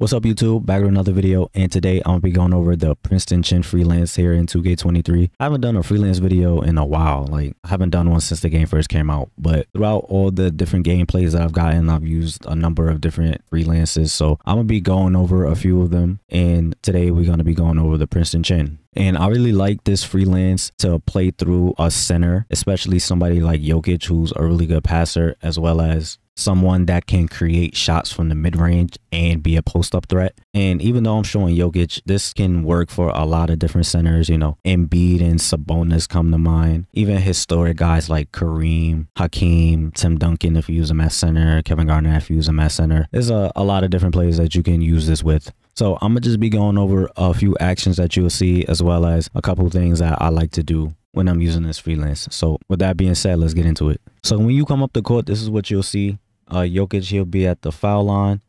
What's up, YouTube? Back with another video, and today I'm gonna be going over the Princeton Chin freelance here in 2K23. I haven't done a freelance video in a while. Like, I haven't done one since the game first came out, but throughout all the different gameplays that I've gotten, I've used a number of different freelances, so I'm gonna be going over a few of them, and today we're gonna be going over the Princeton Chin. And I really like this freelance to play through a center, especially somebody like Jokic, who's a really good passer, as well as someone that can create shots from the mid-range and be a post-up threat. And even though I'm showing Jokic, this can work for a lot of different centers. You know, Embiid and Sabonis come to mind. Even historic guys like Kareem, Hakeem, Tim Duncan if you use him as center, Kevin Garnett if you use him as center. There's a lot of different players that you can use this with. So I'm gonna just be going over a few actions that you'll see, as well as a couple of things that I like to do when I'm using this freelance. So with that being said, let's get into it. So when you come up the court, this is what you'll see. Jokic, he'll be at the foul line,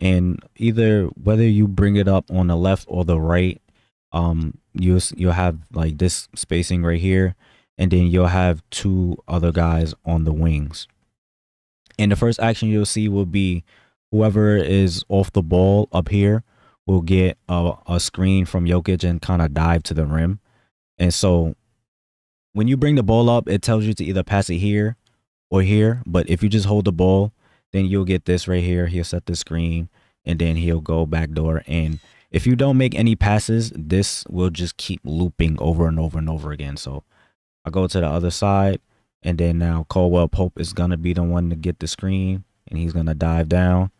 and either whether you bring it up on the left or the right, you'll have like this spacing right here, and then you'll have two other guys on the wings. And the first action you'll see will be whoever is off the ball up here will get a screen from Jokic and kind of dive to the rim. And so when you bring the ball up, it tells you to either pass it here or here, but if you just hold the ball, then you'll get this right here. He'll set the screen, and then he'll go backdoor. And if you don't make any passes, this will just keep looping over and over and over again. So I go to the other side, and then now Caldwell Pope is going to be the one to get the screen, and he's going to dive down.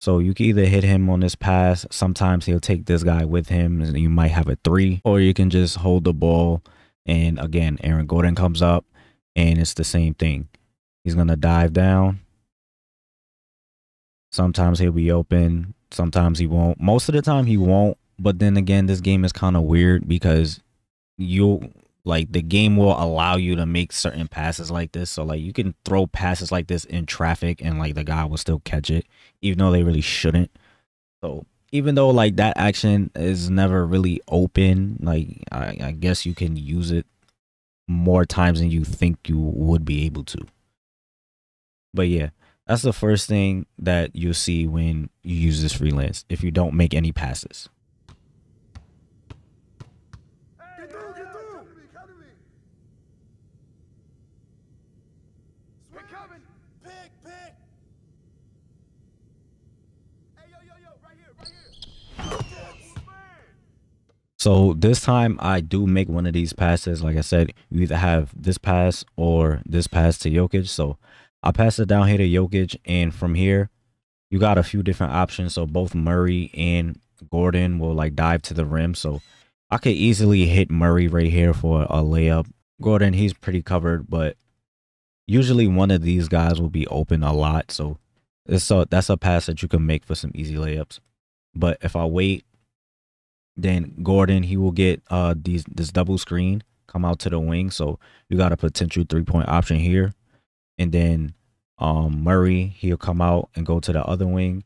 So you can either hit him on this pass. Sometimes he'll take this guy with him, and you might have a three, or you can just hold the ball. And again, Aaron Gordon comes up, and it's the same thing. He's going to dive down. Sometimes he'll be open. Sometimes he won't. Most of the time he won't. But then again, this game is kind of weird because the game will allow you to make certain passes like this. So like you can throw passes like this in traffic, and like the guy will still catch it, even though they really shouldn't. So even though like that action is never really open, like I guess you can use it more times than you think you would be able to. But yeah, that's the first thing that you'll see when you use this freelance, if you don't make any passes. So this time I do make one of these passes. Like I said, you either have this pass or this pass to Jokic. So I pass it down here to Jokic, and from here, you got a few different options. So both Murray and Gordon will like dive to the rim. So I could easily hit Murray right here for a layup. Gordon, he's pretty covered, but usually one of these guys will be open a lot. So that's a pass that you can make for some easy layups. But if I wait, then Gordon, he will get this double screen, come out to the wing. So you got a potential three-point option here. And then Murray, he'll come out and go to the other wing.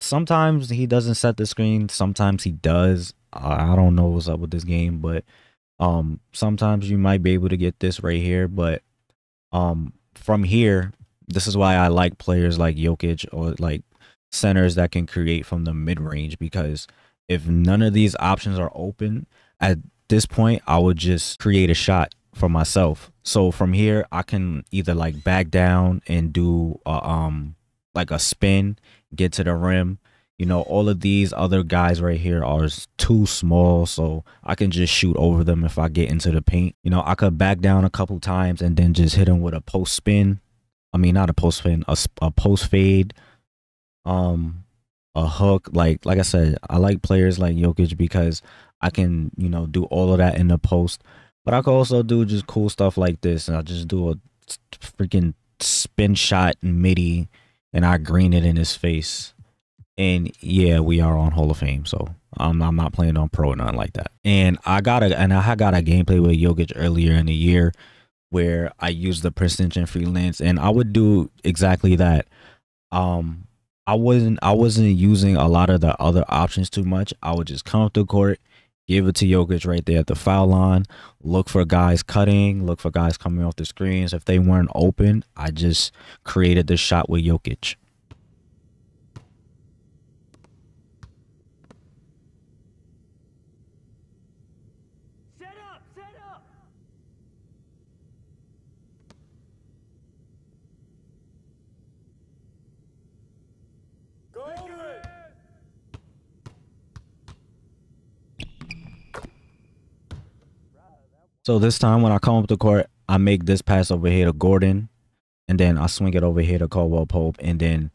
Sometimes he doesn't set the screen. Sometimes he does. I don't know what's up with this game, but sometimes you might be able to get this right here. But from here, this is why I like players like Jokic or like centers that can create from the mid-range, because if none of these options are open, at this point, I would just create a shot for myself. So from here, I can either like back down and do like a spin, get to the rim. You know, all of these other guys right here are too small, so I can just shoot over them if I get into the paint. You know, I could back down a couple times and then just hit them with a post spin. I mean, not a post spin, a post fade. A hook. Like I said, I like players like Jokic because I can, you know, do all of that in the post. But I could also do just cool stuff like this, and I just do a freaking spin shot midi, and I green it in his face. And yeah, we are on Hall of Fame, so I'm not playing on pro or nothing like that. And I got a gameplay with Jokic earlier in the year where I used the Princeton Chin freelance, and I would do exactly that. I wasn't using a lot of the other options too much. I would just come up the court, give it to Jokic right there at the foul line, look for guys cutting, look for guys coming off the screens. If they weren't open, I just created the shot with Jokic. Set up! Set up! Go over it! So this time when I come up the court, I make this pass over here to Gordon, and then I swing it over here to Caldwell Pope, and then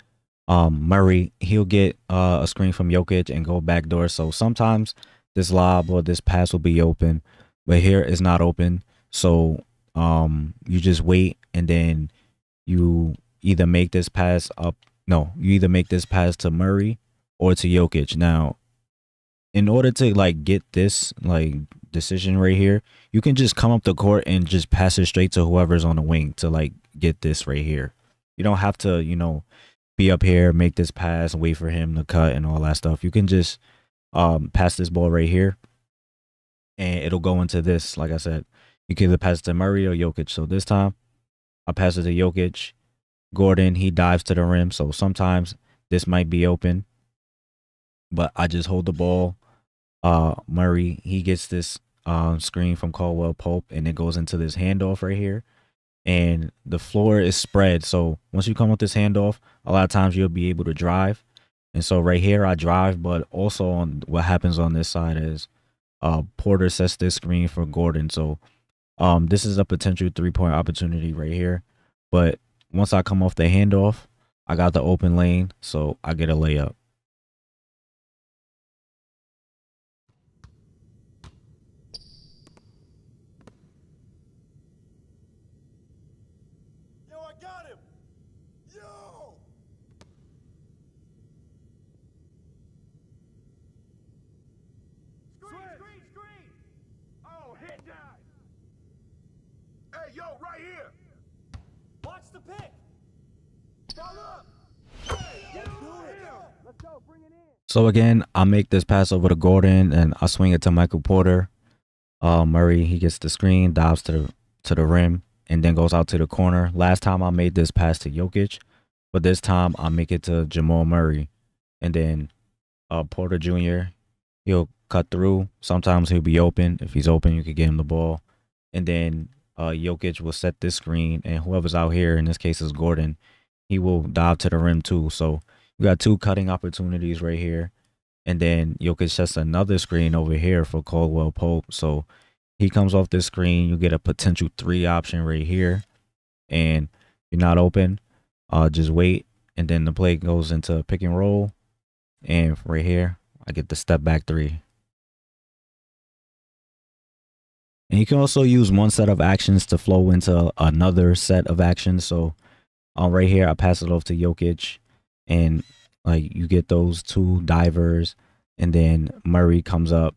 Murray, he'll get a screen from Jokic and go backdoor. So sometimes this lob or this pass will be open, but here it's not open. So you just wait, and then you either make this pass up. No, you either make this pass to Murray or to Jokic. Now, in order to like get this like decision right here, you can just come up the court and just pass it straight to whoever's on the wing to like get this right here. You don't have to, you know, be up here, make this pass, wait for him to cut and all that stuff. You can just pass this ball right here and it'll go into this. Like I said, you can either pass it to Murray or Jokic. So this time I pass it to Jokic. Gordon, he dives to the rim. So sometimes this might be open, but I just hold the ball. Murray, he gets this screen from Caldwell Pope, and it goes into this handoff right here, and the floor is spread. So once you come with this handoff, a lot of times you'll be able to drive. And so right here I drive, but also on what happens on this side is Porter sets this screen for Gordon. So this is a potential three-point opportunity right here, but once I come off the handoff, I got the open lane, so I get a layup. So again, I make this pass over to Gordon, and I swing it to Michael Porter. Murray, he gets the screen, dives to the rim, and then goes out to the corner. Last time I made this pass to Jokic, but this time I make it to Jamal Murray, and then Porter Jr. He'll cut through. Sometimes he'll be open. If he's open, you could get him the ball, and then Jokic will set this screen, and whoever's out here, in this case is Gordon, he will dive to the rim too. So we got two cutting opportunities right here, and then Jokic sets another screen over here for Caldwell Pope. So he comes off this screen. You get a potential three option right here, and you're not open. Just wait, and then the play goes into pick and roll, and right here I get the step back three. And you can also use one set of actions to flow into another set of actions. So right here I pass it off to Jokic, and like you get those two divers, and then Murray comes up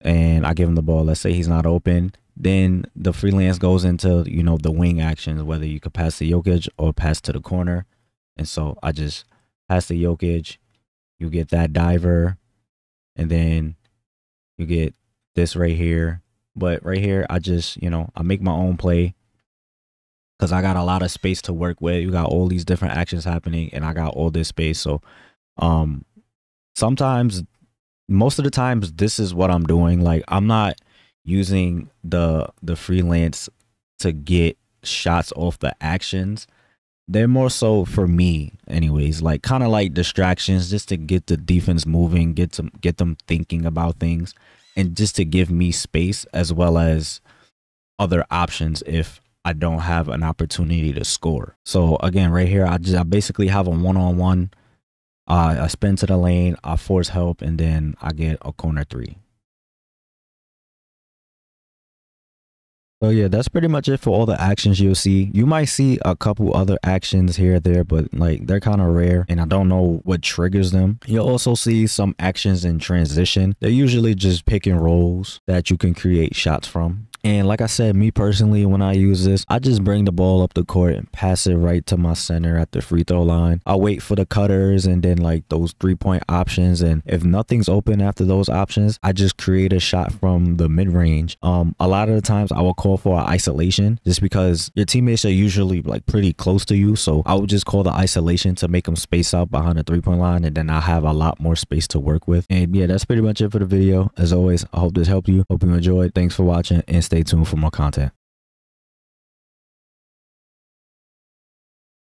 and I give him the ball. Let's say he's not open. Then the freelance goes into, you know, the wing actions, whether you could pass to Jokic or pass to the corner. And so I just pass to Jokic. You get that diver, and then you get this right here. But right here, I just, you know, I make my own play, because I got a lot of space to work with. You got all these different actions happening, and I got all this space. So sometimes, most of the times, this is what I'm doing. Like, I'm not using the freelance to get shots off the actions. They're more so for me anyways, like kind of like distractions, just to get the defense moving, get them thinking about things, and just to give me space as well as other options if I don't have an opportunity to score. So again, right here, I basically have a one-on-one. I spin to the lane, I force help, and then I get a corner three. So yeah, that's pretty much it for all the actions you'll see. You might see a couple other actions here or there, but like they're kind of rare, and I don't know what triggers them. You'll also see some actions in transition. They're usually just pick and rolls that you can create shots from. And like I said, me personally, when I use this, I just bring the ball up the court and pass it right to my center at the free throw line. I wait for the cutters and then like those three-point options. And if nothing's open after those options, I just create a shot from the mid-range. A lot of the times I will call for an isolation just because your teammates are usually like pretty close to you. So I would just call the isolation to make them space out behind the three-point line, and then I have a lot more space to work with. And yeah, that's pretty much it for the video. As always, I hope this helped you. Hope you enjoyed. Thanks for watching and stay tuned for more content.